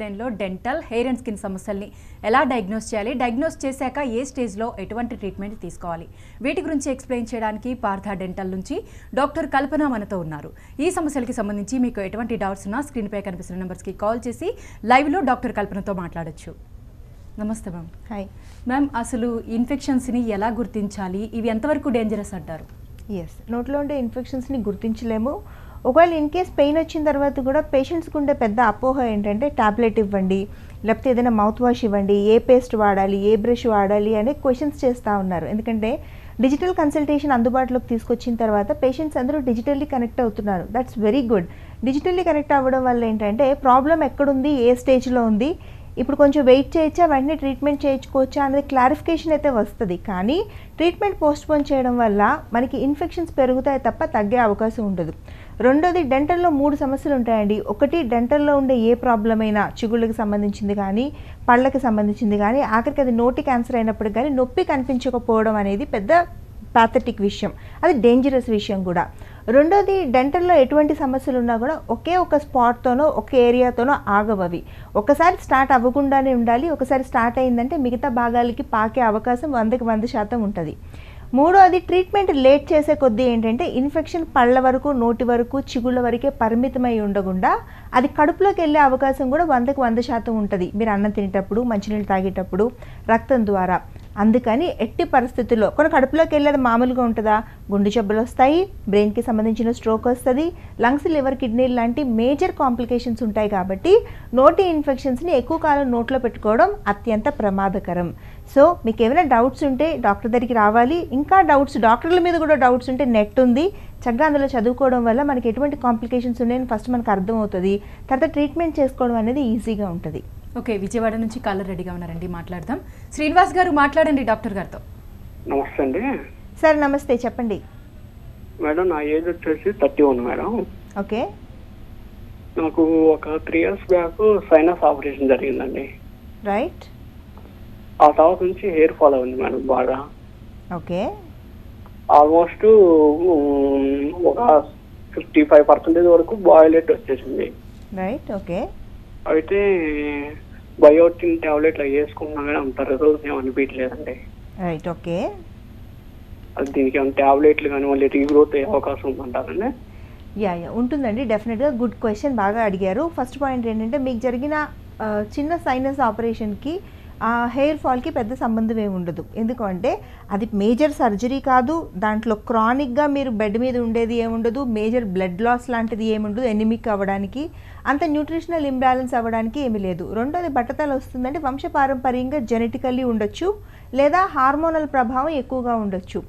Explain लो dental hair and skin समस्यल्नी एला डायग्नोस चेयाली डायग्नोस चेशाक ये स्टेज लो एटुवंटि ट्रीटमेंट तीसुकोवाली वीटी गुरिंचि एक्सप्लेन चेयडानिकि पार्था डेंटल नुंचि डॉक्टर कल्पना मनतो उन्नारु। ई समस्यलकि संबंधिंचि मीकु एटुवंटि डाउट्स उन्ना स्क्रीन पै कनिपिस्तुन्न नंबर्स की कॉल चेसी लाइव लो डॉक्टर कल्पनतो माट्लाडोच्चु। नमस्ते मैम। हाय मैम, असलु इन्फेक्षन्स नि एला गुर्तिंचाली, इवि एंतवरकु डेंजरस अंटारु? यस, नोट्लो उंडे इन्फेक्षन्स नि गुर्तिंचलेमु। ఒకవేళ ఇన్ కేస్ పెయిన్ వచ్చిన తర్వాత కూడా పేషెంట్స్కి ఉండే పెద్ద అపోహ ఏంటంటే టాబ్లెట్ ఇవ్వండి, లేకపోతే ఏదైనా మౌత్ వాష్ ఇవ్వండి, ఏ పేస్ట్ వాడాలి, ఏ బ్రష్ వాడాలి అనే క్వశ్చన్స్ చేస్తూ ఉన్నారు. ఎందుకంటే డిజిటల్ కన్సల్టేషన్ అందుబాటులోకి తీసుకొచ్చిన తర్వాత పేషెంట్స్ అందరూ డిజిటల్లీ కనెక్ట్ అవుతున్నారు. That's very good. Digitally connect అవ్వడం వల్ల ఏంటంటే ప్రాబ్లం ఎక్కడుంది, ఏ స్టేజ్లో ఉంది, ఇప్పుడు కొంచెం వెయిట్ చేయొచ్చా, వెంటనే ట్రీట్మెంట్ చేయించుకోవచ్చా అనేది క్లారిఫికేషన్ అయితే వస్తుంది. కానీ ట్రీట్మెంట్ పోస్ట్పోన్ చేయడం వల్ల మనకి ఇన్ఫెక్షన్స్ పెరుగుతాయి తప్ప తగ్గే అవకాశం ఉండదు. రెండోది, డెంటల్లో 3 సమస్యలు ఉంటాయండి. ఒకటి, డెంటల్లో ఉండే ఏ ప్రాబ్లం అయినా చిగుళ్ళకి సంబంధించింది కానీ, పళ్ళకి సంబంధించింది కానీ, ఆఖరికి అది నోటి క్యాన్సర్ అయినప్పుడు కానీ నొప్పి కనిపించకపోవడం అనేది పెద్ద పాథటిక్ విషయం, అది డేంజరస్ విషయం కూడా. రెండోది, డెంటల్లో ఎటువంటి సమస్యలు ఉన్నా కూడా ఒకే ఒక స్పాట్తోనో ఒక ఏరియాతోనో ఆగవవి. ఒకసారి స్టార్ట్ అవ్వకుండానే ఉండాలి. ఒకసారి స్టార్ట్ అయిందంటే మిగతా భాగాలకి పాకే అవకాశం 100% ఉంటుంది. మూడోది, ట్రీట్మెంట్ లేట్ చేసే కొద్దీ ఏంటంటే ఇన్ఫెక్షన్ పళ్ళ వరకు, నోటి వరకు, చిగుళ్ళ వరకే పరిమితమై ఉండకుండా అది కడుపులోకి వెళ్ళే అవకాశం కూడా 100% ఉంటుంది. మీరు అన్నం తినేటప్పుడు, మంచినీళ్ళు తాగేటప్పుడు, రక్తం ద్వారా. అందుకని ఎట్టి పరిస్థితుల్లో కొన్ని కడుపులోకి వెళ్ళేది మామూలుగా ఉంటుందా, గుండె జబ్బులు వస్తాయి, బ్రెయిన్కి సంబంధించిన స్ట్రోక్ వస్తుంది, లంగ్స్, లివర్, కిడ్నీ లాంటి మేజర్ కాంప్లికేషన్స్ ఉంటాయి. కాబట్టి నోటి ఇన్ఫెక్షన్స్ని ఎక్కువ కాలం నోట్లో పెట్టుకోవడం అత్యంత ప్రమాదకరం. సో మీకు ఏమైనా డౌట్స్ ఉంటే డాక్టర్ దగ్గరికి రావాలి. ఇంకా డౌట్స్, డాక్టర్ల మీద కూడా డౌట్స్ ఉంటే నెట్ ఉంది, చక్కగా అందులో చదువుకోవడం వల్ల మనకి ఎటువంటి కాంప్లికేషన్స్ ఉన్నాయని ఫస్ట్ మనకు అర్థమవుతుంది. తర్వాత ట్రీట్మెంట్ చేసుకోవడం అనేది ఈజీగా ఉంటుంది. ఓకే, విజయవాడ నుంచి కాలర్ రెడీగా ఉన్నారండి, మాట్లాడదాం. శ్రీనివాస్ గారు, మాట్లాడండి డాక్టర్ గారితో. నమస్తే అండి. సార్ నమస్తే, చెప్పండి. మేడం, నా ఏజ్ వచ్చేసి 31 మేడం. ఓకే. నాకు ఒక 3 years బ్యాక్ సైనస్ ఆపరేషన్ జరిగిందండి. రైట్. ఆ తర్వాత నుంచి హెయిర్ ఫాల్ అయింది మేడం బాగా. ఓకే. ఆల్మోస్ట్ ఒక 55% వరకు బాయిలెట్ వచ్చేసింది. రైట్. ఓకే. అయితే బయోటిన్ టాబ్లెట్లు వేసుకున్నా కానీ అంత రిజల్ట్స్ ఏమి అనిపించలేదండి. రైట్. ఓకే. అది దీనికి ఏమైనా టాబ్లెట్లు కానీ మళ్ళీ రీగ్రోత్ అయ్యే అవకాశం ఉందంటారండి? యా యా ఉంటుందండి, డెఫినెట్గా. గుడ్ క్వశ్చన్, బాగా అడిగారు. ఫస్ట్ పాయింట్ ఏంటంటే మీకు జరిగిన చిన్న సైనస్ ఆపరేషన్కి ఆ హెయిర్ ఫాల్కి పెద్ద సంబంధం ఏమి ఉండదు. ఎందుకంటే అది మేజర్ సర్జరీ కాదు, దాంట్లో క్రానిక్గా మీరు బెడ్ మీద ఉండేది ఏముండదు, మేజర్ బ్లడ్ లాస్ లాంటిది ఏముండదు, ఎనిమిక్ అవ్వడానికి, అంత న్యూట్రిషనల్ ఇంబ్యాలెన్స్ అవ్వడానికి ఏమీ లేదు. రెండోది, బట్టతల వస్తుందంటే వంశపారంపర్యంగా జెనెటికల్లీ ఉండొచ్చు, లేదా హార్మోనల్ ప్రభావం ఎక్కువగా ఉండొచ్చు.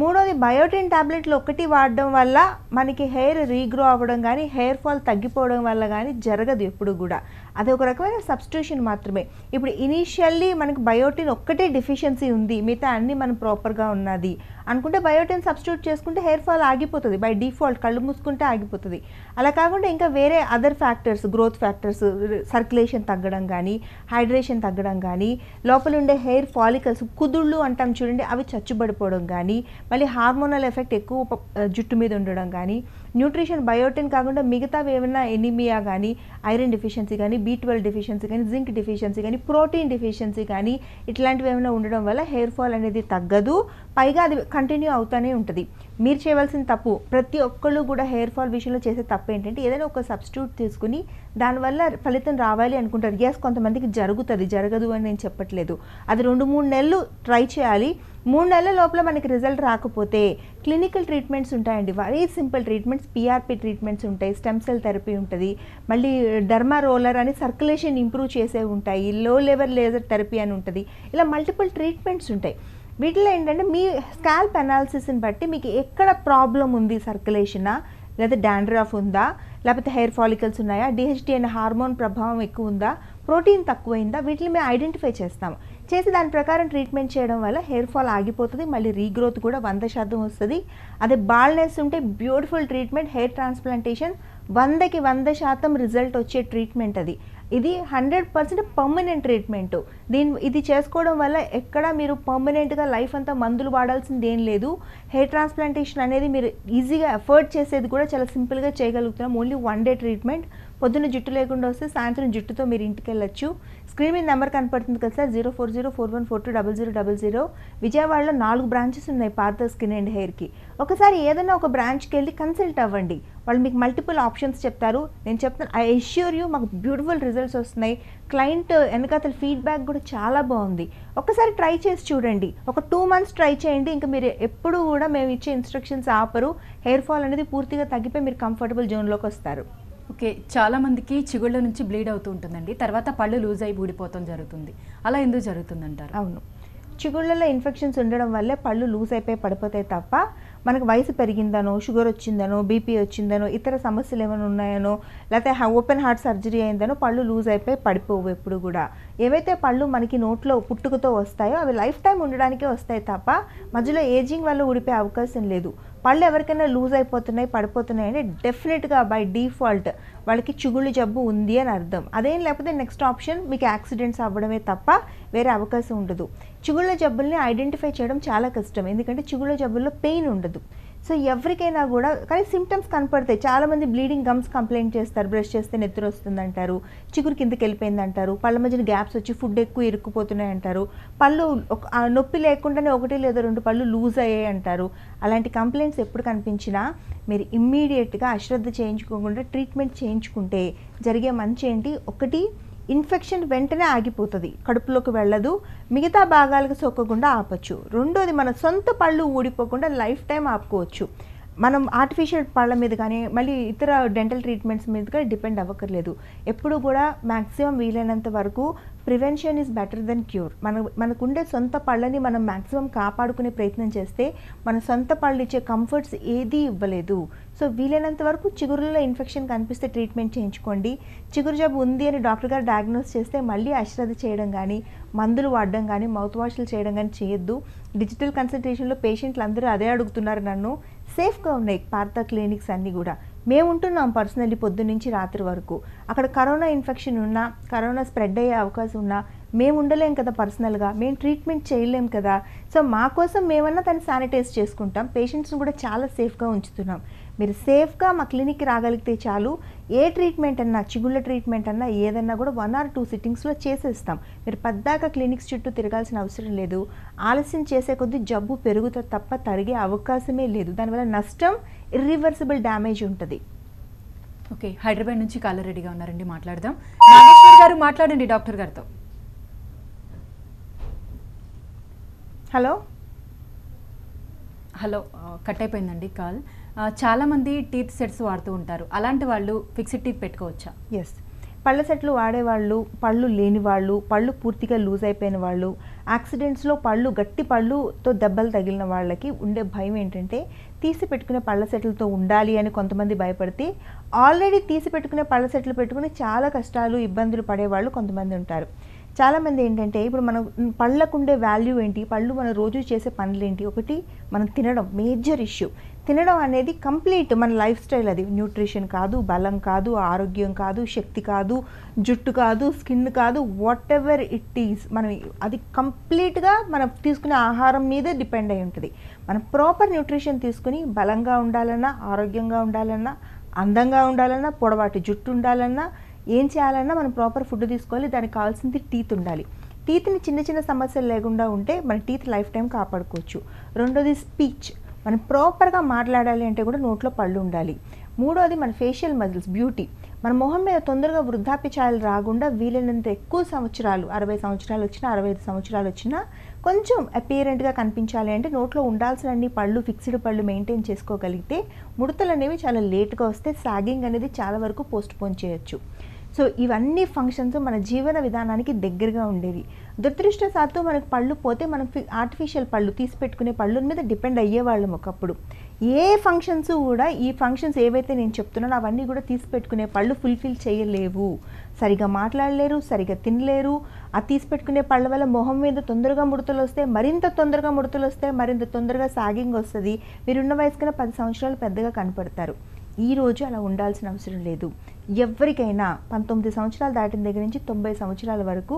మూడోది, బయోటిన్ టాబ్లెట్లు ఒకటి వాడడం వల్ల మనకి హెయిర్ రీగ్రో అవ్వడం కానీ, హెయిర్ ఫాల్ తగ్గిపోవడం వల్ల కానీ జరగదు ఎప్పుడు కూడా. అది ఒక రకమైన సబ్స్టిట్యూషన్ మాత్రమే. ఇప్పుడు ఇనీషియల్లీ మనకి బయోటిన్ ఒక్కటే డెఫిషియన్సీ ఉంది, మిగతా అన్నీ మనం ప్రాపర్గా ఉన్నది అనుకుంటే బయోటిన్ సబ్స్టిట్యూట్ చేసుకుంటే హెయిర్ ఫాల్ ఆగిపోతుంది బై డిఫాల్ట్, కళ్ళు మూసుకుంటే ఆగిపోతుంది. అలా కాకుండా ఇంకా వేరే other factors, growth factors, circulation తగ్గడం కానీ, హైడ్రేషన్ తగ్గడం కానీ, లోపల ఉండే హెయిర్ ఫాలికల్స్, కుదుళ్ళు అంటాం చూడండి, అవి చచ్చుబడిపోవడం కానీ, మళ్ళీ హార్మోనల్ ఎఫెక్ట్ ఎక్కువ జుట్టు మీద ఉండడం కానీ, న్యూట్రిషన్ బయోటిన్ కాకుండా మిగతా ఏమైనా ఎనిమియా కానీ, ఐరన్ డెఫిషియన్సీ కానీ, B12 డెఫిషియన్సీ కానీ, జింక్ డెఫిషియన్సీ కానీ, ప్రోటీన్ డెఫిషియన్సీ కానీ, ఇట్లాంటివి ఏమైనా ఉండడం వల్ల హెయిర్ ఫాల్ అనేది తగ్గదు, పైగా అది కంటిన్యూ అవుతూనే ఉంటుంది. మీరు చేయవలసిన తప్పు, ప్రతి ఒక్కళ్ళు కూడా హెయిర్ ఫాల్ విషయంలో చేసే తప్పు ఏంటంటే ఏదైనా ఒక సబ్స్టిట్యూట్ తీసుకుని దానివల్ల ఫలితం రావాలి అనుకుంటారు. ఎస్, కొంతమందికి జరుగుతుంది, జరగదు అని నేను చెప్పట్లేదు. అది 2-3 నెలలు ట్రై చేయాలి. 3 నెలల లోపల మనకి రిజల్ట్ రాకపోతే క్లినికల్ ట్రీట్మెంట్స్ ఉంటాయండి. Very simple treatments, PRP treatments ఉంటాయి, స్టెమ్ సెల్ థెరపీ ఉంటుంది, మళ్ళీ డర్మా రోలర్ అని సర్క్యులేషన్ ఇంప్రూవ్ చేసే ఉంటాయి, లో లెవెల్ లేజర్ థెరపీ అని ఉంటుంది, ఇలా మల్టిపుల్ ట్రీట్మెంట్స్ ఉంటాయి. వీటిలో ఏంటంటే మీ స్కాల్ప్ అనాలిసిస్ని బట్టి మీకు ఎక్కడ ప్రాబ్లం ఉంది, సర్క్యులేషనా, లేదా డాండ్రఫ్ ఉందా, లేకపోతే హెయిర్ ఫాలికల్స్ ఉన్నాయా, DHT అనే హార్మోన్ ప్రభావం ఎక్కువ ఉందా, ప్రోటీన్ తక్కువైందా, వీటిని మేము ఐడెంటిఫై చేస్తాము. చేసి దాని ప్రకారం ట్రీట్మెంట్ చేయడం వల్ల హెయిర్ ఫాల్ ఆగిపోతుంది, మళ్ళీ రీగ్రోత్ కూడా 100% వస్తుంది. అదే బాల్నెస్ ఉంటే beautiful treatment hair transplantation, 100% result వచ్చే ట్రీట్మెంట్ అది. ఇది 100% పర్మనెంట్ ట్రీట్మెంటు. ఇది చేసుకోవడం వల్ల ఎక్కడ మీరు పర్మనెంట్గా లైఫ్ అంతా మందులు వాడాల్సింది ఏం లేదు. హెయిర్ ట్రాన్స్ప్లాంటేషన్ అనేది మీరు ఈజీగా ఎఫర్ట్ చేసేది కూడా చాలా సింపుల్గా చేయగలుగుతున్నాం. ఓన్లీ 1 day ట్రీట్మెంట్, పొద్దున జుట్టు లేకుండా వస్తే సాయంత్రం జుట్టుతో మీరు ఇంటికి వెళ్ళొచ్చు। స్క్రీన్ మీద నంబర్ కనబడుతుంది కదా సార్ 04041420000। విజయవాడలో 4 బ్రాంచెస్ ఉన్నాయి పార్థ స్కిన్ అండ్ హెయిర్ కి। ఒకసారి ఏదైనా ఒక బ్రాంచ్ కి వెళ్ళి కన్సల్ట్ అవ్వండి, వాళ్ళు మీకు మల్టిపుల్ ఆప్షన్స్ చెప్తారు। నేను చెప్తాను ఐ అష్యూర్ యూ మాకు బ్యూటిఫుల్ రిజల్ట్స్ వస్తున్నాయి। క్లయింట్ వెనకాతల ఫీడ్బ్యాక్ కూడా చాలా బాగుంది। ఒకసారి ట్రై చేసి చూడండి, ఒక 2 months ట్రై చేయండి। ఇంకా మీరు ఎప్పుడు కూడా మేము ఇచ్చే ఇన్స్ట్రక్షన్స్ ఆపరు। హెయిర్ ఫాల్ అనేది పూర్తిగా తగ్గిపోయి మీరు కంఫర్టబుల్ జోన్లోకి వస్తారు। ఓకే, చాలా మందికి చిగుళ్ళ నుంచి బ్లీడ్ అవుతూ ఉంటుందండి, తర్వాత పళ్ళు లూజ్ అయి ఊడిపోవడం జరుగుతుంది, అలా ఎందుకు జరుగుతుంది అంటారు? అవును, చిగుళ్ళలో ఇన్ఫెక్షన్స్ ఉండడం వల్లే పళ్ళు లూజ్ అయిపోయి పడిపోతాయి తప్ప మనకు వయసు పెరిగిందనో షుగర్ వచ్చిందనో బీపీ వచ్చిందనో ఇతర సమస్యలు ఏమైనా ఉన్నాయనో లేకపోతే ఓపెన్ హార్ట్ సర్జరీ అయిందనో పళ్ళు లూజ్ అయిపోయి పడిపోవు ఎప్పుడు కూడా। ఏవైతే పళ్ళు మనకి నోట్లో పుట్టుకతో వస్తాయో అవి లైఫ్ టైం ఉండడానికే వస్తాయి తప్ప మధ్యలో ఏజింగ్ వల్ల ఊడిపోయే అవకాశం లేదు। పళ్ళు ఎవరికైనా లూజ్ అయిపోతున్నాయి పడిపోతున్నాయి అంటే డెఫినెట్గా బై డిఫాల్ట్ వాళ్ళకి చిగుళ్ళు జబ్బు ఉంది అని అర్థం। అదేం లేకపోతే నెక్స్ట్ ఆప్షన్ మీకు యాక్సిడెంట్స్ అవ్వడమే తప్ప వేరే అవకాశం ఉండదు। చిగుళ్ళ జబ్బుల్ని ఐడెంటిఫై చేయడం చాలా కష్టం, ఎందుకంటే చిగుళ్ళ జబ్బుల్లో పెయిన్ ఉండదు। సో ఎవరికైనా కూడా కానీ సిమ్టమ్స్ కనపడతాయి। చాలామంది బ్లీడింగ్ గమ్స్ కంప్లైంట్ చేస్తారు, బ్రష్ చేస్తే నెత్తురు వస్తుందంటారు, చిగురు కిందకి వెళ్ళిపోయింది అంటారు, పళ్ళ మధ్యన గ్యాప్స్ వచ్చి ఫుడ్ ఎక్కువ ఇరుక్కుపోతున్నాయి అంటారు, పళ్ళు నొప్పి లేకుండానే 1 లేదా 2 పళ్ళు లూజ్ అయ్యాయి అంటారు। అలాంటి కంప్లైంట్స్ ఎప్పుడు కనిపించినా మీరు ఇమ్మీడియట్గా అశ్రద్ధ చేయించుకోకుండా ట్రీట్మెంట్ చేయించుకుంటే జరిగే మంచి ఏంటి, ఒకటి ఇన్ఫెక్షన్ వెంటనే ఆగిపోతుంది, కడుపులోకి వెళ్ళదు, మిగతా భాగాలకు సోకకుండా ఆపచ్చు। రెండోది మన సొంత పళ్ళు ఊడిపోకుండా లైఫ్ టైం ఆపుకోవచ్చు। మనం ఆర్టిఫిషియల్ పళ్ళ మీద కానీ మళ్ళీ ఇతర డెంటల్ ట్రీట్మెంట్స్ మీద కానీ డిపెండ్ అవ్వకర్లేదు। ఎప్పుడు కూడా మ్యాక్సిమం వీలైనంత వరకు prevention is better than cure. మనకుండే సొంత పళ్ళని మనం మ్యాక్సిమం కాపాడుకునే ప్రయత్నం చేస్తే మన సొంత పళ్ళు ఇచ్చే కంఫర్ట్స్ ఏదీ ఇవ్వలేదు। సో వీలైనంత వరకు చిగురులో ఇన్ఫెక్షన్ కనిపిస్తే ట్రీట్మెంట్ చేయించుకోండి। చిగురు జబ్బు ఉంది అని డాక్టర్ గారు డయాగ్నోస్ చేస్తే మళ్ళీ అశ్రద్ధ చేయడం కానీ మందులు వాడడం కానీ మౌత్ వాష్లు చేయడం కానీ చేయొద్దు। డిజిటల్ కన్సల్టేషన్లో పేషెంట్లు అందరూ అదే అడుగుతున్నారు నన్ను, సేఫ్గా ఉన్నాయి పార్థ క్లినిక్స్ అన్నీ కూడా। మేము ఉంటున్నాం పర్సనల్లీ పొద్దు నుంచి రాత్రి వరకు, అక్కడ కరోనా ఇన్ఫెక్షన్ ఉన్నా కరోనా స్ప్రెడ్ అయ్యే అవకాశం ఉన్నా మేము ఉండలేం కదా, పర్సనల్గా మేము ట్రీట్మెంట్ చేయలేం కదా। సో మా కోసం మేమన్నా దాన్ని శానిటైజ్ చేసుకుంటాం, పేషెంట్స్ని కూడా చాలా సేఫ్గా ఉంచుతున్నాం। మీరు సేఫ్గా మా క్లినిక్కి రాగలిగితే చాలు, ఏ ట్రీట్మెంట్ అన్నా చిగుళ్ళ ట్రీట్మెంట్ అన్నా ఏదన్నా కూడా 1 or 2 సిట్టింగ్స్లో చేసేస్తాం। మీరు పద్దాక క్లినిక్స్ చుట్టూ తిరగాల్సిన అవసరం లేదు। ఆలస్యం చేసే కొద్దీ జబ్బు పెరుగుతుంది తప్ప తరిగే అవకాశమే లేదు, దానివల్ల నష్టం ఇర్రివర్సిబుల్ డ్యామేజ్ ఉంటుంది। ఓకే, హైదరాబాద్ నుంచి కాలర్ రెడీగా ఉన్నారండి, మాట్లాడదాం। నాగేశ్వర్ గారు మాట్లాడండి డాక్టర్ గారితో। హలో హలో, కట్ అయిపోయిందండి కాల్। చాలామంది టీత్ సెట్స్ వాడుతూ ఉంటారు, అలాంటి వాళ్ళు ఫిక్స్డ్ టీత్ పెట్టుకోవచ్చా? ఎస్, పళ్ళ సెట్లు వాడేవాళ్ళు, పళ్ళు లేని వాళ్ళు, పళ్ళు పూర్తిగా లూజ్ అయిపోయిన వాళ్ళు, యాక్సిడెంట్స్లో పళ్ళు గట్టి పళ్ళుతో దెబ్బలు తగిలిన వాళ్ళకి ఉండే భయం ఏంటంటే తీసి పెట్టుకునే పళ్ళ సెట్లతో ఉండాలి అని కొంతమంది భయపడితే, ఆల్రెడీ తీసి పెట్టుకునే పళ్ళ సెట్లు పెట్టుకుని చాలా కష్టాలు ఇబ్బందులు పడేవాళ్ళు కొంతమంది ఉంటారు। చాలామంది ఏంటంటే ఇప్పుడు మనం పళ్ళకుండే వాల్యూ ఏంటి, పళ్ళు మనం రోజు చేసే పనులేంటి, ఒకటి మనం తినడం మేజర్ ఇష్యూ। తినడం అనేది కంప్లీట్ మన లైఫ్ స్టైల్, అది న్యూట్రిషన్ కాదు, బలం కాదు, ఆరోగ్యం కాదు, శక్తి కాదు, జుట్టు కాదు, స్కిన్ కాదు, వాట్ ఎవర్ ఇట్ ఈస్ మనం అది కంప్లీట్గా మనం తీసుకునే ఆహారం మీదే డిపెండ్ అయి ఉంటుంది। మనం ప్రాపర్ న్యూట్రిషన్ తీసుకుని బలంగా ఉండాలన్నా, ఆరోగ్యంగా ఉండాలన్నా, అందంగా ఉండాలన్నా, పొడవాటి జుట్టు ఉండాలన్నా, ఏం చేయాలన్నా మనం ప్రాపర్ ఫుడ్ తీసుకోవాలి। దానికి కావాల్సింది టీత్ ఉండాలి, టీత్ని చిన్న చిన్న సమస్యలు లేకుండా ఉంటే మన టీత్ లైఫ్ టైం కాపాడుకోవచ్చు। రెండోది స్పీచ్, మనం ప్రాపర్గా మాట్లాడాలి అంటే కూడా నోట్లో పళ్ళు ఉండాలి। మూడోది మన ఫేషియల్ మజిల్స్, బ్యూటీ, మన మొహం మీద తొందరగా వృద్ధాప్య ఛాయలు రాకుండా వీలైనంత ఎక్కువ సంవత్సరాలు, 60 సంవత్సరాలు వచ్చినా 65 సంవత్సరాలు వచ్చినా కొంచెం అపీరెంట్గా కనిపించాలి అంటే నోట్లో ఉండాల్సిన అన్ని పళ్ళు, ఫిక్స్డ్ పళ్ళు మెయింటైన్ చేసుకోగలిగితే ముడతలు అనేవి చాలా లేట్గా వస్తే సాగింగ్ అనేది చాలా వరకు పోస్ట్పోన్ చేయొచ్చు। సో ఇవన్నీ ఫంక్షన్స్ మన జీవన విధానానికి దగ్గరగా ఉండేవి। దురదృష్టవశాత్తు మనకు పళ్ళు పోతే మనం ఆర్టిఫిషియల్ పళ్ళు తీసి పెట్టుకునే పళ్ళ మీద డిపెండ్ అయ్యేవాళ్ళం ఒకప్పుడు। ఏ ఫంక్షన్స్ కూడా ఈ ఫంక్షన్స్ ఏవైతే నేను చెప్తున్నానో అవన్నీ కూడా తీసి పెట్టుకునే పళ్ళు ఫుల్ఫిల్ చేయలేవు, సరిగా మాట్లాడలేరు, సరిగా తినలేరు। ఆ తీసి పెట్టుకునే పళ్ళ వల్ల మొహం మీద తొందరగా ముడతలు వస్తాయి, మరింత తొందరగా ముడతలు వస్తాయి, మరింత తొందరగా సాగింగ్ వస్తుంది, మీరున్న వయసు కన్నా 10 సంవత్సరాలు పెద్దగా కనపడతారు। ఈరోజు అలా ఉండాల్సిన అవసరం లేదు ఎవరికైనా। 19 సంవత్సరాలు దాటిన దగ్గర నుంచి 90 సంవత్సరాల వరకు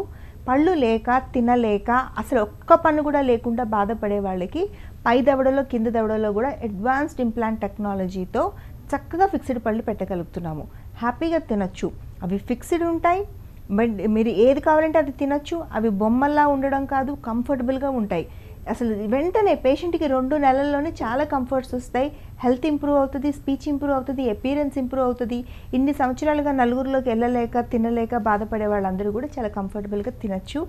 పళ్ళు లేక, తినలేక, అసలు ఒక్క పన్ను కూడా లేకుండా బాధపడే వాళ్ళకి పై దవడలో కింద దవడలో కూడా అడ్వాన్స్డ్ ఇంప్లాంట్ టెక్నాలజీతో చక్కగా ఫిక్స్డ్ పళ్ళు పెట్టగలుగుతున్నాము। హ్యాపీగా తినొచ్చు. అవి ఫిక్స్డ్ ఉంటాయి, మీరు ఏది కావాలంటే అది తినొచ్చు. అవి బొమ్మల్లా ఉండడం కాదు, కంఫర్టబుల్గా ఉంటాయి. అసలు వెంటనే పేషెంట్కి 2 నెలల్లోనే చాలా కంఫర్ట్స్ వస్తాయి. హెల్త్ ఇంప్రూవ్ అవుతుంది, స్పీచ్ ఇంప్రూవ్ అవుతుంది, అపీరెన్స్ ఇంప్రూవ్ అవుతుంది. ఇన్ని సంవత్సరాలుగా నలుగురిలోకి వెళ్ళలేక తినలేక బాధపడే వాళ్ళందరూ కూడా చాలా కంఫర్టబుల్గా తినచ్చు.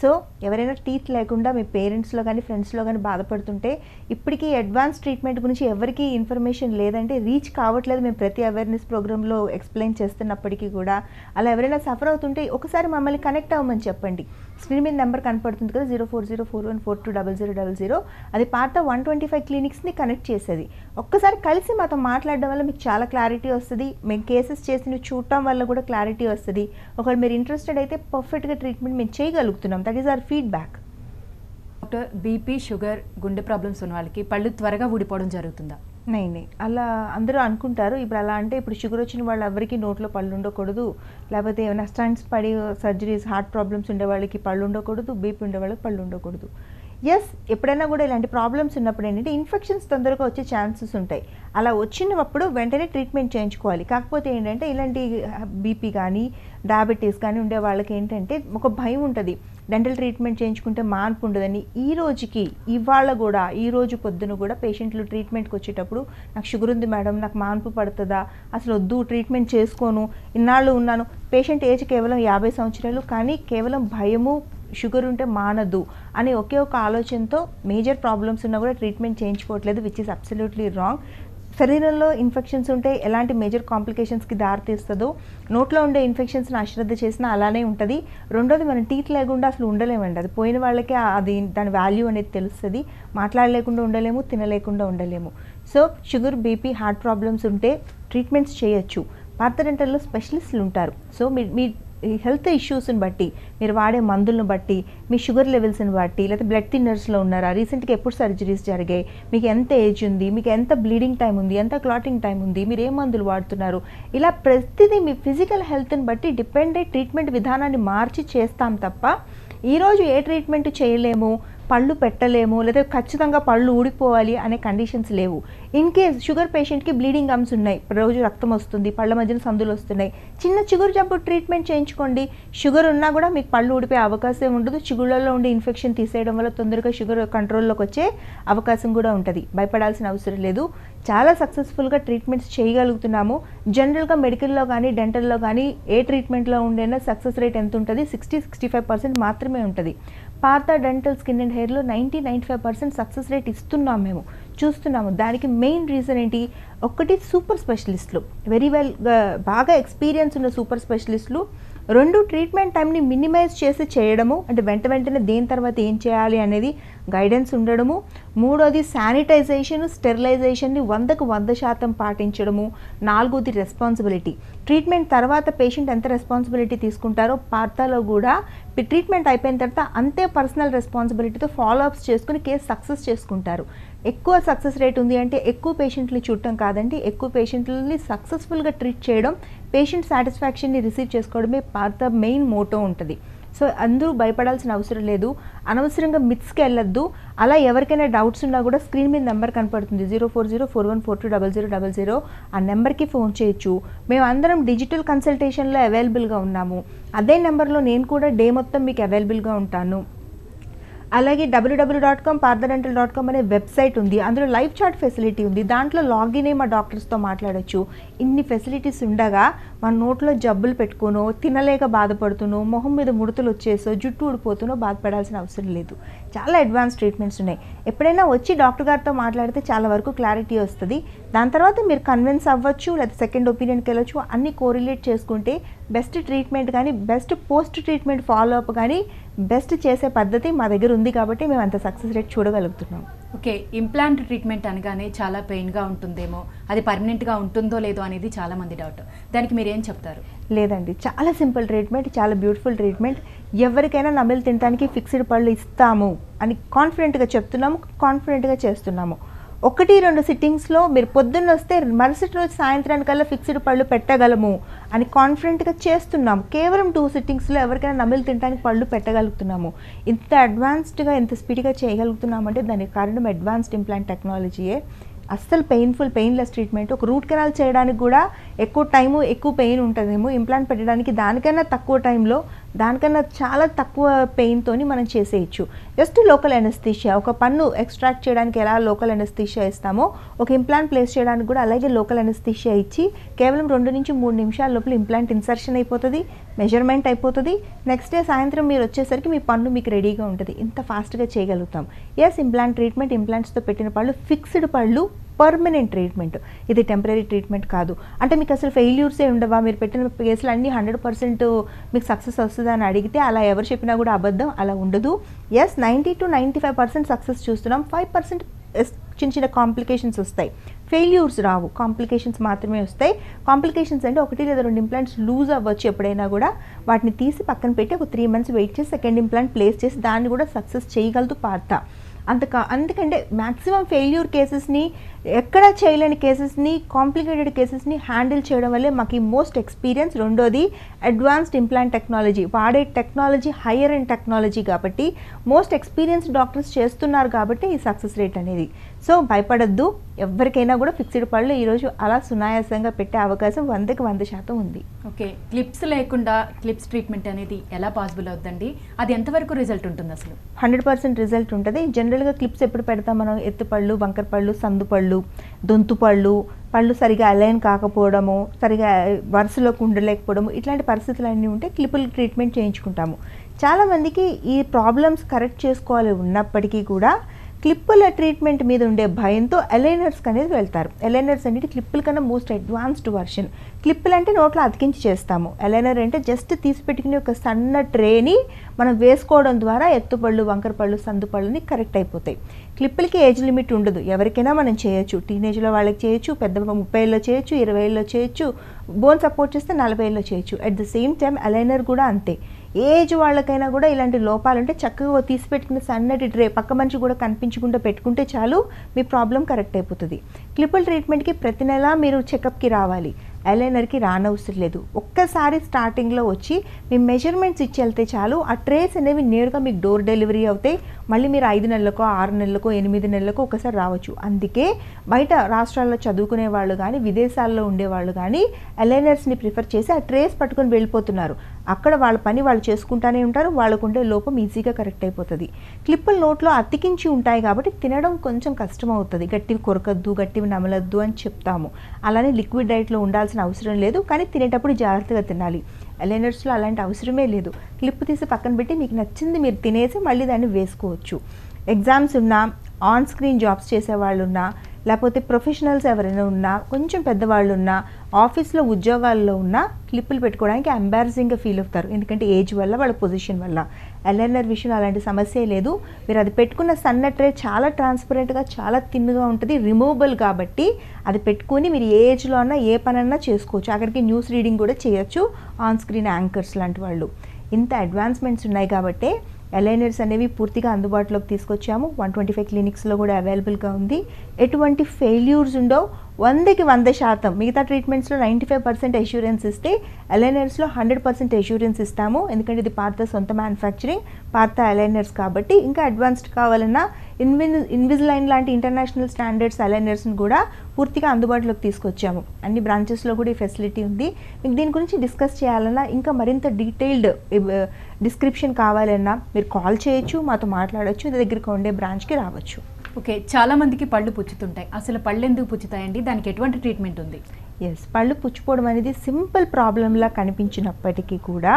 సో ఎవరైనా టీత్ లేకుండా మీ పేరెంట్స్లో కానీ ఫ్రెండ్స్లో కానీ బాధపడుతుంటే, ఇప్పటికీ అడ్వాన్స్ ట్రీట్మెంట్ గురించి ఎవరికీ ఇన్ఫర్మేషన్ లేదంటే రీచ్ కావట్లేదు. మేము ప్రతి అవేర్నెస్ ప్రోగ్రాంలో ఎక్స్ప్లెయిన్ చేస్తున్నప్పటికీ కూడా అలా ఎవరైనా సఫర్ అవుతుంటే ఒకసారి మమ్మల్ని కనెక్ట్ అవ్వమని చెప్పండి. స్క్రీన్ మీద నెంబర్ కనపడుతుంది కదా, 0404142000. అది పార్త 125 క్లినిక్స్ని కనెక్ట్ చేసేది. ఒక్కసారి కలిసి మాతో మాట్లాడడం వల్ల మీకు చాలా క్లారిటీ వస్తుంది. మేము కేసెస్ చేసి చూడటం వల్ల కూడా క్లారిటీ వస్తుంది. ఒకవేళ మీరు ఇంట్రెస్టెడ్ అయితే పర్ఫెక్ట్గా ట్రీట్మెంట్ మేము చేయగలుగుతున్నాం. That is our feedback. Doctor, BP, sugar, గుండె ప్రాబ్లమ్స్ ఉన్న వాళ్ళకి పళ్ళు త్వరగా ఊడిపోవడం జరుగుతుందా? నైన్ అలా అందరూ అనుకుంటారు. ఇప్పుడు అలా అంటే ఇప్పుడు షుగర్ వచ్చిన వాళ్ళు ఎవరికి నోట్లో పళ్ళు ఉండకూడదు, లేకపోతే ఏమైనా స్టంట్స్ పడి సర్జరీస్ హార్ట్ ప్రాబ్లమ్స్ ఉండే వాళ్ళకి పళ్ళు ఉండకూడదు, బీపీ ఉండే వాళ్ళకి పళ్ళు ఉండకూడదు. ఎస్, ఎప్పుడైనా కూడా ఇలాంటి ప్రాబ్లమ్స్ ఉన్నప్పుడు ఏంటంటే ఇన్ఫెక్షన్స్ తొందరగా వచ్చే ఛాన్సెస్ ఉంటాయి. అలా వచ్చినప్పుడు వెంటనే ట్రీట్మెంట్ చేయించుకోవాలి. కాకపోతే ఏంటంటే ఇలాంటి బీపీ కానీ డయాబెటీస్ కానీ ఉండే వాళ్ళకి ఏంటంటే ఒక భయం ఉంటుంది, డెంటల్ ట్రీట్మెంట్ చేయించుకుంటే మార్పు ఉండదని. ఈ రోజుకి ఇవాళ కూడా ఈరోజు పొద్దున కూడా పేషెంట్లు ట్రీట్మెంట్కి వచ్చేటప్పుడు నాకు షుగర్ ఉంది మేడం, నాకు మార్పు పడుతుందా, అసలు వద్దు ట్రీట్మెంట్ చేసుకోను, ఇన్నాళ్ళు ఉన్నాను. పేషెంట్ ఏజ్ కేవలం 50 సంవత్సరాలు, కానీ కేవలం భయము, షుగర్ ఉంటే మానదు అని ఒకే ఒక ఆలోచనతో మేజర్ ప్రాబ్లమ్స్ ఉన్నా కూడా ట్రీట్మెంట్ చేయించుకోవట్లేదు, విచ్ ఈస్ అబ్సల్యూట్లీ రాంగ్. శరీరంలో ఇన్ఫెక్షన్స్ ఉంటే ఎలాంటి మేజర్ కాంప్లికేషన్స్కి దారితీస్తుందో నోట్లో ఉండే ఇన్ఫెక్షన్స్ని అశ్రద్ధ చేసినా అలానే ఉంటుంది. రెండోది, మనం టీత్ లేకుండా అసలు ఉండలేమండి. అది పోయిన వాళ్ళకే అది దాని వాల్యూ అనేది తెలుస్తుంది. మాట్లాడలేకుండా ఉండలేము, తినలేకుండా ఉండలేము. So sugar, BP, heart problems ఉంటే ట్రీట్మెంట్స్ చేయొచ్చు. పార్థ డెంటల్లో స్పెషలిస్టులు ఉంటారు. సో మీ హెల్త్ ఇష్యూస్ని బట్టి, మీరు వాడే మందులను బట్టి, మీ షుగర్ లెవెల్స్ని బట్టి, లేకపోతే బ్లడ్ థిన్నర్స్లో ఉన్నారా, రీసెంట్గా ఎప్పుడు సర్జరీస్ జరిగాయి, మీకు ఎంత ఏజ్ ఉంది, మీకు ఎంత బ్లీడింగ్ టైం ఉంది, ఎంత క్లాటింగ్ టైం ఉంది, మీరు ఏ మందులు వాడుతున్నారు, ఇలా ప్రతిదీ మీ ఫిజికల్ హెల్త్ని బట్టి డిపెండ్ అయ్యి ట్రీట్మెంట్ విధానాన్ని మార్చి చేస్తాం తప్ప ఈరోజు ఏ ట్రీట్మెంట్ చేయలేము, పళ్ళు పెట్టలేము, లేదా ఖచ్చితంగా పళ్ళు ఊడిపోవాలి అనే కండిషన్స్ లేవు. ఇన్ కేస్ షుగర్ పేషెంట్కి బ్లీడింగ్ గమ్స్ ఉన్నాయి, రోజు రక్తం వస్తుంది, పళ్ళ మధ్యన సందులు వస్తున్నాయి, చిన్న చిగురు జబ్బు ట్రీట్మెంట్ చేయించుకోండి. షుగర్ ఉన్నా కూడా మీకు పళ్ళు ఊడిపోయే అవకాశం ఉండదు. చిగుళ్ళలో ఉండే ఇన్ఫెక్షన్ తీసేయడం వల్ల తొందరగా షుగర్ కంట్రోల్లోకి వచ్చే అవకాశం కూడా ఉంటుంది. భయపడాల్సిన అవసరం లేదు. చాలా సక్సెస్ఫుల్గా ట్రీట్మెంట్స్ చేయగలుగుతున్నాము. జనరల్గా మెడికల్లో కానీ డెంటల్లో కానీ ఏ ట్రీట్మెంట్లో ఉండైనా సక్సెస్ రేట్ ఎంత ఉంటుంది? 60-65% మాత్రమే ఉంటుంది. పార్థ డెంటల్ స్కిన్ అండ్ హెయిర్లో 90-95% సక్సెస్ రేట్ ఇస్తున్నాము, మేము చూస్తున్నాము. దానికి మెయిన్ రీజన్ ఏంటి? ఒకటి, సూపర్ స్పెషలిస్టులు, వెరీ వెల్ బాగా ఎక్స్పీరియన్స్ ఉన్న సూపర్ స్పెషలిస్టులు. రెండు, ట్రీట్మెంట్ టైంని మినిమైజ్ చేసి చేయడము, అంటే వెంట వెంటనే దేని తర్వాత ఏం చేయాలి అనేది గైడెన్స్ ఉండడము. మూడోది, శానిటైజేషన్, స్టెరిలైజేషన్ని 100% పాటించడము. నాలుగోది, రెస్పాన్సిబిలిటీ. ట్రీట్మెంట్ తర్వాత పేషెంట్ ఎంత రెస్పాన్సిబిలిటీ తీసుకుంటారో పార్థలో కూడా ట్రీట్మెంట్ అయిపోయిన తర్వాత అంతే పర్సనల్ రెస్పాన్సిబిలిటీతో ఫాలోఅప్స్ చేసుకుని కేసు సక్సెస్ చేసుకుంటారు. ఎక్కువ సక్సెస్ రేట్ ఉంది అంటే ఎక్కువ పేషెంట్లని చూడటం కాదండి, ఎక్కువ పేషెంట్లని సక్సెస్ఫుల్గా ట్రీట్ చేయడం, పేషెంట్ సాటిస్ఫాక్షన్ని రిసీవ్ చేసుకోవడమే పార్థ మెయిన్ మోటో ఉంటుంది. సో అందరూ భయపడాల్సిన అవసరం లేదు, అనవసరంగా మిత్స్కి వెళ్ళొద్దు. అలా ఎవరికైనా డౌట్స్ ఉన్నా కూడా స్క్రీన్ మీద నెంబర్ కనపడుతుంది, 0404142000. ఆ నెంబర్కి ఫోన్ చేయొచ్చు. మేము అందరం డిజిటల్ కన్సల్టేషన్లో అవైలబుల్గా ఉన్నాము. అదే నెంబర్లో నేను కూడా డే మొత్తం మీకు అవైలబుల్గా ఉంటాను. అలాగే www.parthadental.com అనే వెబ్సైట్ ఉంది, అందులో లైవ్ చాట్ ఫెసిలిటీ ఉంది. దాంట్లో లాగిన్ అయ్యి మా డాక్టర్స్తో మాట్లాడచ్చు. ఇన్ని ఫెసిలిటీస్ ఉండగా మన నోట్లో జబ్బులు పెట్టుకునో, తినలేక బాధపడుతునో, మొహం మీద ముడతలు వచ్చేసో, జుట్టు ఊడిపోతునో బాధపడాల్సిన అవసరం లేదు. చాలా అడ్వాన్స్ ట్రీట్మెంట్స్ ఉన్నాయి. ఎప్పుడైనా వచ్చి డాక్టర్ గారితో మాట్లాడితే చాలా వరకు క్లారిటీ వస్తుంది. దాని తర్వాత మీరు కన్విన్స్ అవ్వచ్చు, లేదా సెకండ్ ఒపీనియన్కి వెళ్ళొచ్చు. అన్నీ కోరిలేట్ చేసుకుంటే బెస్ట్ ట్రీట్మెంట్ కానీ, బెస్ట్ పోస్ట్ ట్రీట్మెంట్ ఫాలోఅప్ కానీ, బెస్ట్ చేసే పద్ధతి మా దగ్గర ఉంది కాబట్టి మేము అంత సక్సెస్ రేట్ చూడగలుగుతున్నాం. ఓకే, ఇంప్లాంట్ ట్రీట్మెంట్ అనగానే చాలా పెయిన్గా ఉంటుందేమో, అది పర్మనెంట్గా ఉంటుందో లేదో అనేది చాలామంది డౌట్. దానికి మీరేం చెప్తారు? లేదండి, చాలా సింపుల్ ట్రీట్మెంట్, చాలా బ్యూటిఫుల్ ట్రీట్మెంట్. ఎవరికైనా నమిలి తినడానికి ఫిక్స్డ్ పళ్ళు ఇస్తాము అని కాన్ఫిడెంట్గా చెప్తున్నాము, కాన్ఫిడెంట్గా చేస్తున్నాము. 1-2 సిట్టింగ్స్లో మీరు పొద్దున్న వస్తే మరుసటి రోజు సాయంత్రానికల్లా ఫిక్స్డ్ పళ్ళు పెట్టగలము అని కాన్ఫిడెంట్గా చేస్తున్నాము. కేవలం 2 సిట్టింగ్స్లో ఎవరికైనా నమిలి తినడానికి పళ్ళు పెట్టగలుగుతున్నాము. ఇంత అడ్వాన్స్డ్గా, ఇంత స్పీడ్గా చేయగలుగుతున్నామంటే దానికి కారణం అడ్వాన్స్డ్ ఇంప్లాంట్ టెక్నాలజీయే. అస్సలు పెయిన్ఫుల్ పెయిన్లెస్ ట్రీట్మెంట్. ఒక రూట్ కెనాల్ చేయడానికి కూడా ఎక్కువ టైము ఎక్కువ పెయిన్ ఉంటదేమో, ఇంప్లాంట్ పెట్టడానికి దానికన్నా తక్కువ టైంలో దానికన్నా చాలా తక్కువ పెయిన్తోని మనం చేసేయచ్చు. జస్ట్ లోకల్ ఎనస్థీషియా, ఒక పన్ను ఎక్స్ట్రాక్ట్ చేయడానికి ఎలా లోకల్ ఎనస్థీషియా ఇస్తామో ఒక ఇంప్లాంట్ ప్లేస్ చేయడానికి కూడా అలాగే లోకల్ ఎనస్థీషియా ఇచ్చి కేవలం 2 నుంచి 3 నిమిషాల లోపల ఇంప్లాంట్ ఇన్సర్షన్ అయిపోతుంది, మెజర్మెంట్ అయిపోతుంది. నెక్స్ట్ డే సాయంత్రం మీరు వచ్చేసరికి మీ పన్ను మీకు రెడీగా ఉంటుంది. ఇంత ఫాస్ట్గా చేయగలుగుతాం. ఎస్, ఇంప్లాంట్ ట్రీట్మెంట్ ఇంప్లాంట్స్తో పెట్టిన పళ్ళు ఫిక్స్డ్ పళ్ళు, పర్మనెంట్ ట్రీట్మెంట్, ఇది టెంపరీ ట్రీట్మెంట్ కాదు. అంటే మీకు అసలు ఫెయిల్యూర్సే ఉండవా, మీరు పెట్టిన కేసులు అన్నీ 100% మీకు సక్సెస్ వస్తుందని అడిగితే అలా ఎవరు చెప్పినా కూడా అబద్ధం, అలా ఉండదు. ఎస్, 90 to 95% సక్సెస్ చూస్తున్నాం. 5% చిన్న చిన్న కాంప్లికేషన్స్ వస్తాయి, ఫెయిల్యూర్స్ రావు, కాంప్లికేషన్స్ మాత్రమే వస్తాయి. కాంప్లికేషన్స్ అంటే 1 లేదా 2 ఇంప్లాంట్స్ లూజ్ అవ్వచ్చు ఎప్పుడైనా కూడా. వాటిని తీసి పక్కన పెట్టి ఒక 3 months వెయిట్ చేసి సెకండ్ ఇంప్లాంట్ ప్లేస్ చేసి దాన్ని కూడా సక్సెస్ చేయగలదు పార్త. అందుకంటే మ్యాక్సిమం ఫెయిల్యూర్ కేసెస్ని, ఎక్కడా చేయలేని కేసెస్ని, కాంప్లికేటెడ్ కేసెస్ని హ్యాండిల్ చేయడం వల్లే మాకు ఈ మోస్ట్ ఎక్స్పీరియన్స్. రెండోది అడ్వాన్స్డ్ ఇంప్లాంట్ టెక్నాలజీ, వాడే టెక్నాలజీ హయ్యర్ అండ్ టెక్నాలజీ కాబట్టి మోస్ట్ ఎక్స్పీరియన్స్డ్ డాక్టర్స్ చేస్తున్నారు కాబట్టి ఈ సక్సెస్ రేట్ అనేది. సో భయపడద్దు, ఎవరికైనా కూడా ఫిక్స్డ్ పళ్ళు ఈరోజు అలా సునాయాసంగా పెట్టే అవకాశం 100% ఉంది. ఓకే, క్లిప్స్ లేకుండా క్లిప్స్ ట్రీట్మెంట్ అనేది ఎలా పాసిబుల్ అవుతుందండి, అది ఎంతవరకు రిజల్ట్ ఉంటుంది? అసలు 100% రిజల్ట్ ఉంటుంది. జనరల్గా క్లిప్స్ ఎప్పుడు పెడతాం మనం? ఎత్తుపళ్ళు, బంకర్ పళ్ళు, సందుపళ్ళు, దొంతుపళ్ళు, పళ్ళు సరిగా అలైన్ కాకపోవడము, సరిగా వరుసలోకి ఉండలేకపోవడము, ఇట్లాంటి పరిస్థితులు అన్నీ ఉంటే క్లిప్పులు ట్రీట్మెంట్ చేయించుకుంటాము. చాలామందికి ఈ ప్రాబ్లమ్స్ కరెక్ట్ చేసుకోవాలి ఉన్నప్పటికీ కూడా క్లిప్పుల ట్రీట్మెంట్ మీద ఉండే భయంతో ఎలైనర్స్కి అనేది వెళ్తారు. ఎలైనర్స్ అనేది క్లిప్పుల కన్నా మోస్ట్ అడ్వాన్స్డ్ వర్షన్. క్లిప్పులు అంటే నోట్లో అతికించి చేస్తాము, ఎలైనర్ అంటే జస్ట్ తీసి పెట్టుకునే ఒక సన్న ట్రేని మనం వేసుకోవడం ద్వారా ఎత్తుపళ్ళు, వంకరపళ్ళు, సందుపళ్ళని కరెక్ట్ అయిపోతాయి. క్లిప్పులకి ఏజ్ లిమిట్ ఉండదు, ఎవరికైనా మనం చేయొచ్చు. టీనేజ్లో వాళ్ళకి చేయొచ్చు, పెద్ద 30 ఏళ్ళలో చేయొచ్చు, 20 ఏళ్ళలో చేయొచ్చు, బోన్ సపోర్ట్ చేస్తే 40 ఏళ్ళలో చేయొచ్చు. At the same time aligner కూడా అంతే, ఏజ్ వాళ్ళకైనా కూడా ఇలాంటి లోపాలు ఉంటే చక్కగా తీసి పెట్టుకున్న సన్నటి డ్రే పక్క మనిషి కూడా కనిపించకుండా పెట్టుకుంటే చాలు, మీ ప్రాబ్లం కరెక్ట్ అయిపోతుంది. క్లిప్పుల్ ట్రీట్మెంట్కి ప్రతి నెలా మీరు చెకప్కి రావాలి, ఎలైనర్కి రానవసరం లేదు. ఒక్కసారి స్టార్టింగ్లో వచ్చి మీ మెజర్మెంట్స్ ఇచ్చి వెళ్తే చాలు, ఆ ట్రేస్ అనేవి నేరుగా మీకు డోర్ డెలివరీ అవుతాయి. మళ్ళీ మీరు 5 నెలలకో 6 నెలలకో 8 నెలలకో ఒకసారి రావచ్చు. అందుకే బయట రాష్ట్రాల్లో చదువుకునే వాళ్ళు కానీ విదేశాల్లో ఉండేవాళ్ళు కానీ ఎలైనర్స్ని ప్రిఫర్ చేసి ఆ ట్రేస్ పట్టుకొని వెళ్ళిపోతున్నారు. అక్కడ వాళ్ళ పని వాళ్ళు చేసుకుంటూనే ఉంటారు, వాళ్ళకుండే లోపం ఈజీగా కరెక్ట్ అయిపోతుంది. క్లిప్పులు నోట్లో అతికించి ఉంటాయి కాబట్టి తినడం కొంచెం కష్టం అవుతుంది, గట్టివి కొరకద్దు, గట్టివి నమలద్దు అని చెప్తాము. అలానే లిక్విడ్ డైట్లో ఉండాల్సిన అవసరం లేదు, కానీ తినేటప్పుడు జాగ్రత్తగా తినాలి. ఎలైనర్స్లో అలాంటి అవసరమే లేదు, క్లిప్ తీసి పక్కన పెట్టి మీకు నచ్చింది మీరు తినేసి మళ్ళీ దాన్ని వేసుకోవచ్చు. ఎగ్జామ్స్ ఉన్నా, ఆన్ స్క్రీన్ జాబ్స్ చేసేవాళ్ళు ఉన్నా, లేకపోతే ప్రొఫెషనల్స్ ఎవరైనా ఉన్నా, కొంచెం పెద్దవాళ్ళు ఉన్నా, ఆఫీస్లో ఉద్యోగాల్లో ఉన్నా క్లిప్పులు పెట్టుకోవడానికి ఎంబారసింగ్గా ఫీల్ అవుతారు, ఎందుకంటే ఏజ్ వల్ల, వాళ్ళ పొజిషన్ వల్ల. ఎలైనర్ విషయంలో అలాంటి సమస్య లేదు. మీరు అది పెట్టుకున్న సన్న ట్రే చాలా ట్రాన్స్పరెంట్గా, చాలా థిన్గా ఉంటుంది, రిమూవబుల్ కాబట్టి అది పెట్టుకుని మీరు ఏ ఏజ్లో అన్నా ఏ పనన్నా చేసుకోవచ్చు. అక్కడికి న్యూస్ రీడింగ్ కూడా చేయొచ్చు, ఆన్ స్క్రీన్ యాంకర్స్ లాంటి వాళ్ళు. ఇంత అడ్వాన్స్మెంట్స్ ఉన్నాయి కాబట్టి ఎలైనర్స్ అనేవి పూర్తిగా అందుబాటులోకి తీసుకొచ్చాము. 125 క్లినిక్స్లో కూడా అవైలబుల్గా ఉంది. ఎటువంటి ఫెయిల్యూర్స్ ఉండవు, 100% మిగతా ట్రీట్మెంట్స్లో 95% అష్యూరెన్స్ ఇస్తే ఎలైనర్స్లో 100% అష్యూరెన్స్ ఇస్తాము. ఎందుకంటే ఇది పార్త సొంత మ్యానుఫ్యాక్చరింగ్, పార్త ఎలైనర్స్ కాబట్టి. ఇంకా అడ్వాన్స్డ్ కావాలన్నా ఇన్విజిలైన్ లాంటి ఇంటర్నేషనల్ స్టాండర్డ్స్ అలైనర్స్ని కూడా పూర్తిగా అందుబాటులోకి తీసుకొచ్చాము. అన్ని బ్రాంచెస్లో కూడా ఈ ఫెసిలిటీ ఉంది. మీకు దీని గురించి డిస్కస్ చేయాలన్నా, ఇంకా మరింత డీటెయిల్డ్ డిస్క్రిప్షన్ కావాలన్నా మీరు కాల్ చేయొచ్చు, మాతో మాట్లాడచ్చు, ఇది దగ్గరికి ఉండే బ్రాంచ్కి రావచ్చు. ఓకే, చాలామందికి పళ్ళు పుచ్చుతుంటాయి, అసలు పళ్ళు ఎందుకు పుచ్చుతాయండి, దానికి ఎటువంటి ట్రీట్మెంట్ ఉంది? ఎస్, పళ్ళు పుచ్చిపోవడం అనేది సింపుల్ ప్రాబ్లంలా కనిపించినప్పటికీ కూడా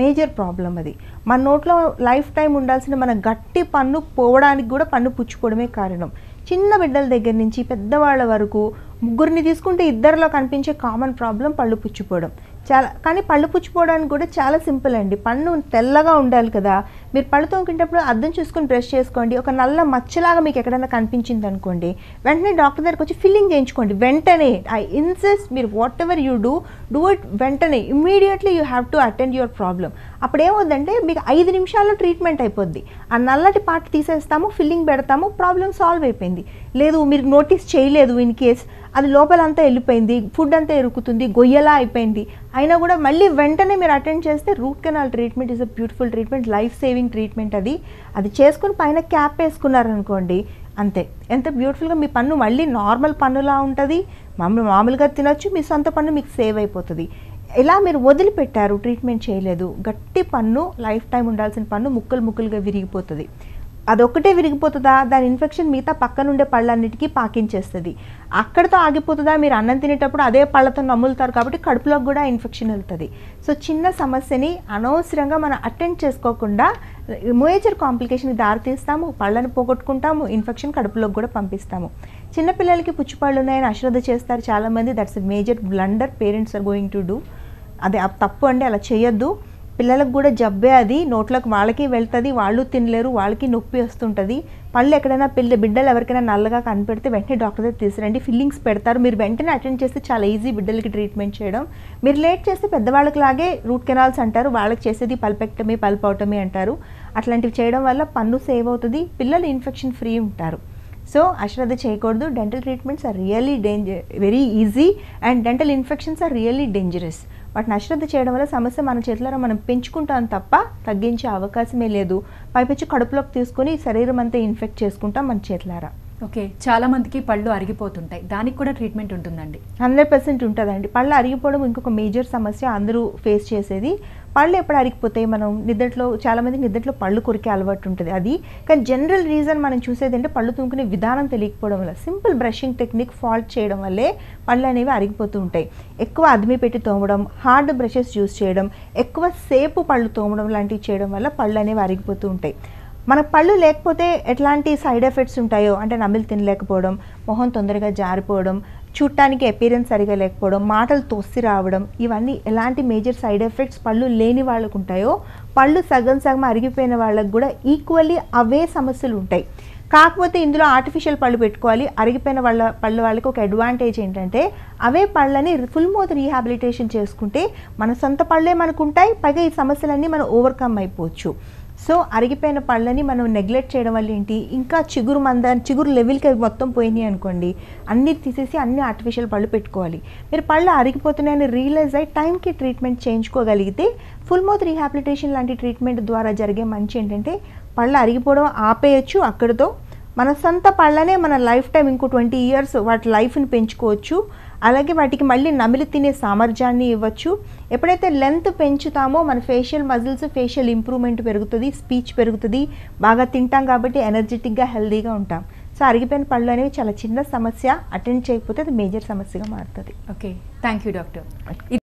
మేజర్ ప్రాబ్లం అది. మన నోట్లో లైఫ్ టైం ఉండాల్సిన మన గట్టి పన్ను పోవడానికి కూడా పన్ను పుచ్చిపోవడమే కారణం. చిన్న బిడ్డల దగ్గర నుంచి పెద్దవాళ్ళ వరకు ముగ్గురిని తీసుకుంటే 2లో కనిపించే కామన్ ప్రాబ్లం పళ్ళు పుచ్చిపోవడం. చాలా, కానీ పళ్ళు పుచ్చిపోవడానికి కూడా చాలా సింపుల్ అండి. పన్ను తెల్లగా ఉండాలి కదా, మీరు పళ్ళు తోముకునేటప్పుడు అద్దం చూసుకొని బ్రష్ చేసుకోండి. ఒక నల్ల మచ్చలాగా మీకు ఎక్కడైనా కనిపించింది అనుకోండి, వెంటనే డాక్టర్ దగ్గరికి వచ్చి ఫిల్లింగ్ చేయించుకోండి వెంటనే. ఐ ఇన్సిస్ట్, మీరు whatever you do, do it వెంటనే, immediately you have to attend your problem. అప్పుడేమొద్దంటే మీకు 5 నిమిషాల్లో ట్రీట్మెంట్ అయిపోద్ది ఆ నల్లటి పార్ట్ తీసేస్తాము ఫిల్లింగ్ పెడతాము ప్రాబ్లం సాల్వ్ అయిపోయింది లేదు మీరు నోటీస్ చేయలేదు ఇన్ కేస్ అది లోపల అంతా ఎల్లిపోయింది ఫుడ్ అంతా ఇరుకుతుంది గొయ్యలా అయిపోయింది అయినా కూడా మళ్ళీ వెంటనే మీరు అటెండ్ చేస్తే root canal treatment is a beautiful treatment life saving treatment అది అది చేసుకొని పైన క్యాప్ వేసుకున్నారు అనుకోండి అంతే ఎంత బ్యూటిఫుల్ గా మీ పన్ను మళ్ళీ నార్మల్ పన్నులా ఉంటది మామూలుగా తినొచ్చు మీ సొంత పన్ను మీకు సేవ్ అయిపోతది ఇలా మీరు వదిలిపెట్టారు ట్రీట్మెంట్ చేయలేదు గట్టి పన్ను లైఫ్ టైం ఉండాల్సిన పన్ను ముక్కలు ముక్కలుగా విరిగిపోతది అదొక్కటే విరిగిపోతదా దాని ఇన్ఫెక్షన్ మిగతా పక్కన ఉండే పళ్ళన్నిటికీ పాకించేస్తది అక్కడతో ఆగిపోతదా మీరు అన్నం తినేటప్పుడు అదే పళ్ళతో నమ్ములుతారు కాబట్టి కడుపులోకి కూడా ఇన్ఫెక్షన్ వెళ్తది సో చిన్న సమస్యని అనవసరంగా మనం అటెండ్ చేసుకోకుండా మేజర్ కాంప్లికేషన్ దారి తీస్తాము పళ్ళని పోగొట్టుకుంటాము ఇన్ఫెక్షన్ కడుపులోకి కూడా పంపిస్తాము చిన్న పిల్లలకి పుచ్చిపళ్ళు ఉన్నాయని అశ్రద్ధ చేస్తారు చాలా మంది that's a major blunder parents are going to do అదే తప్పు అండి అలా చేయొద్దు పిల్లలకు కూడా జబ్బే అది నోట్లకు వాళ్ళకి వెళ్తుంది వాళ్ళు తినలేరు వాళ్ళకి నొప్పి వస్తుంటుంది పళ్ళు ఎక్కడైనా బిడ్డలు ఎవరికైనా నల్లగా కనిపెడితే వెంటనే డాక్టర్ దగ్గర తీసుకురండి ఫిల్లింగ్స్ పెడతారు మీరు వెంటనే అటెండ్ చేస్తే చాలా ఈజీ బిడ్డలకి ట్రీట్మెంట్ చేయడం మీరు లేట్ చేస్తే పెద్దవాళ్ళకి లాగే రూట్ కెనాల్స్ అంటారు వాళ్ళకి చేసేది పల్పెక్టమీ పల్పౌటమీ అంటారు అట్లాంటివి చేయడం వల్ల పన్ను సేవ్ అవుతుంది పిల్లలు ఇన్ఫెక్షన్ ఫ్రీ ఉంటారు సో అశ్రద్ధ చేయకూడదు dental treatments are really very easy and dental infections are really dangerous వాటిని అశ్రద్ధ చేయడం వల్ల సమస్య మన చేతిలో మనం పెంచుకుంటాం తప్ప తగ్గించే అవకాశమే లేదు పైపెచ్చి కడుపులోకి తీసుకొని శరీరం అంతా ఇన్ఫెక్ట్ చేసుకుంటాం మన చేతులారా ఓకే చాలా మందికి పళ్ళు అరిగిపోతుంటాయి దానికి కూడా ట్రీట్మెంట్ ఉంటుందండి 100% ఉంటుందండి పళ్ళు అరిగిపోవడం ఇంకొక మేజర్ సమస్య అందరూ ఫేస్ చేసేది పళ్ళు ఎప్పుడు అరిగిపోతాయి మనం నిద్రలో చాలా మందికి నిద్రలో పళ్ళు కొరికే అలవాటు ఉంటుంది అది కానీ జనరల్ రీజన్ మనం చూసేది అంటే పళ్ళు తుమ్ముకునే విధానం తెలియకపోవడం వల్ల సింపుల్ బ్రషింగ్ టెక్నిక్ ఫాల్ట్ చేయడం వల్లే పళ్ళు అనేవి అరిగిపోతూ ఉంటాయి ఎక్కువ అదిమి పెట్టి తోమడం హార్డ్ బ్రషెస్ యూజ్ చేయడం ఎక్కువ సేపు పళ్ళు తోమడం లాంటివి చేయడం వల్ల పళ్ళు అనేవి అరిగిపోతూ ఉంటాయి మన పళ్ళు లేకపోతే ఎట్లాంటి సైడ్ ఎఫెక్ట్స్ ఉంటాయో అంటే నమిలి తినలేకపోవడం మొహం తొందరగా జారిపోవడం చూడటానికి అపీరెన్స్ సరిగా లేకపోవడం మాటలు తోసి రావడం ఇవన్నీ ఎలాంటి మేజర్ సైడ్ ఎఫెక్ట్స్ పళ్ళు లేని వాళ్ళకు ఉంటాయో పళ్ళు సగం సగం అరిగిపోయిన వాళ్ళకు కూడా ఈక్వల్లీ అవే సమస్యలు ఉంటాయి కాకపోతే ఇందులో ఆర్టిఫిషియల్ పళ్ళు పెట్టుకోవాలి అరిగిపోయిన వాళ్ళకి ఒక అడ్వాంటేజ్ ఏంటంటే అవే పళ్ళని ఫుల్ మౌత్ రీహాబిలిటేషన్ చేసుకుంటే మన సొంత పళ్ళే మనకు ఉంటాయి పైగా ఈ సమస్యలన్నీ మనం ఓవర్కమ్ అయిపోవచ్చు సో అరిగిపోయిన పళ్ళని మనం నెగ్లెక్ట్ చేయడం వల్ల ఏంటి ఇంకా చిగురు చిగురు లెవెల్కి అవి మొత్తం పోయినాయి అనుకోండి అన్నీ తీసేసి అన్ని ఆర్టిఫిషియల్ పళ్ళు పెట్టుకోవాలి మీరు పళ్ళు అరిగిపోతున్నాయని రియలైజ్ అయ్యి టైంకి ట్రీట్మెంట్ చేయించుకోగలిగితే ఫుల్ మౌత్ రీహాబిలిటేషన్ లాంటి ట్రీట్మెంట్ ద్వారా జరిగే మంచి ఏంటంటే పళ్ళు అరిగిపోవడం ఆపేయచ్చు అక్కడితో మన సొంత పళ్ళనే మన లైఫ్ టైం ఇంకో 20 years వాటి లైఫ్ని పెంచుకోవచ్చు అలాగే వాటికి మళ్ళీ నమిలి తినే సామర్థ్యాన్ని ఇవ్వచ్చు ఎప్పుడైతే లెంత్ పెంచుతామో మన ఫేషియల్ మజిల్స్ ఫేషియల్ ఇంప్రూవ్మెంట్ పెరుగుతుంది స్పీచ్ పెరుగుతుంది బాగా తింటాం కాబట్టి ఎనర్జెటిక్గా హెల్దీగా ఉంటాం సో అరిగిపోయిన పళ్ళు అనేవి చాలా చిన్న సమస్య అటెండ్ చేయకపోతే అది మేజర్ సమస్యగా మారుతుంది ఓకే థ్యాంక్ యూ డాక్టర్